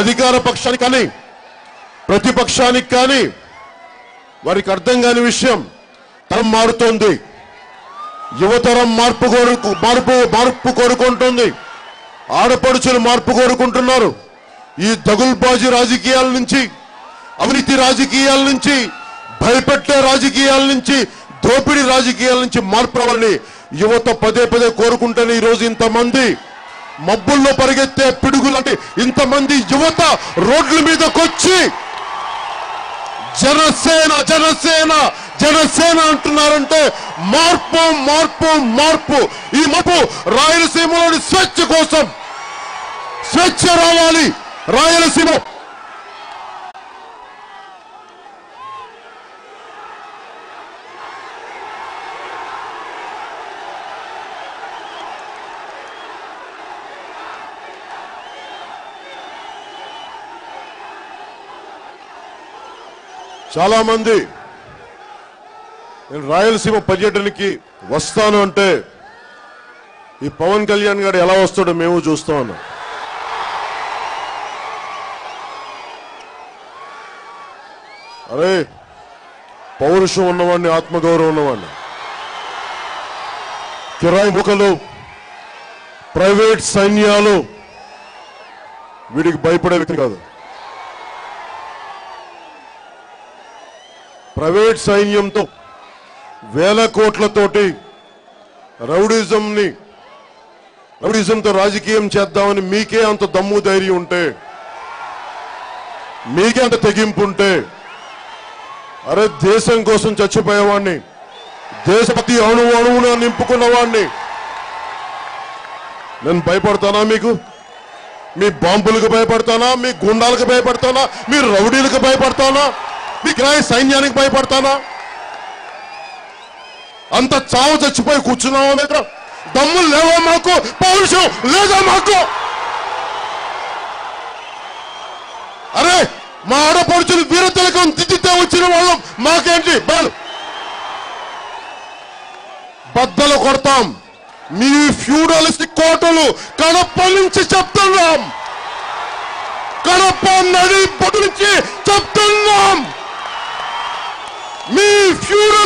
అధికార పక్షానికి కానీ ప్రతిపక్షానికి కానీ వారికి అర్థం కాని విషయం. తరం మారుతోంది, యువతరం మార్పు కోరుకుంటుంది, ఆడపడుచులు మార్పు కోరుకుంటున్నారు. ఈ దగుల్బాజీ రాజకీయాల నుంచి, అవినీతి రాజకీయాల నుంచి, భయపెట్టే రాజకీయాల నుంచి, దోపిడీ రాజకీయాల నుంచి మార్పు రావాలని యువత పదే పదే కోరుకుంటేనే ఈరోజు ఇంతమంది మబ్బుల్లో పరిగెత్తే పిడుగులాంటి ఇంతమంది యువత రోడ్ల మీదకొచ్చి జనసేన జనసేన జనసేన అంటున్నారంటే మార్పు మార్పు మార్పు. ఈ మార్పు రాయలసీమలోని స్వేచ్ఛ కోసం, స్వేచ్ఛ రావాలి రాయలసీమ. చాలా మంది నేను రాయలసీమ పర్యటనకి వస్తాను అంటే ఈ పవన్ కళ్యాణ్ గారు ఎలా వస్తాడో మేము చూస్తా ఉన్నాం. అరే పౌరుషం ఉన్నవాడిని, ఆత్మగౌరవం ఉన్నవాడిని, కిరాయి ముఖలు, ప్రైవేట్ సైన్యాలు వీడికి భయపడే వ్యక్తి కాదు. ప్రైవేట్ సైన్యంతో వేల కోట్లతోటి రౌడీజంతో రాజకీయం చేద్దామని మీకే అంత దమ్ము ధైర్యం ఉంటే, మీకే అంత తెగింపు ఉంటే, అరే దేశం కోసం చచ్చిపోయేవాడిని, దేశపతి అణు అణువున నింపుకున్నవాడిని నేను భయపడతానా? మీకు మీ బాంబులకు భయపడతానా? మీ గుండాలకు భయపడతానా? మీ రౌడీలకు భయపడతానా? మీ కిరాయి సైన్యానికి భయపడతానా? అంత చావు చచ్చిపోయి కూర్చున్నావా? మీకు దమ్ము లేవా? మాకు పౌరుషం లేదా? మాకు అరే మా ఆడపడుచులు వీరతిలకం దిద్దితే వచ్చిన వాళ్ళం, మాకేంటి బద్దలు కొడతాం. మీ ఫ్యూడలిస్టిక్ కోటలు కడప నుంచి చెప్తున్నాం, కడప నడి పొట్టు నుంచి చెప్తున్నాం. మీ ఫ్యూడల్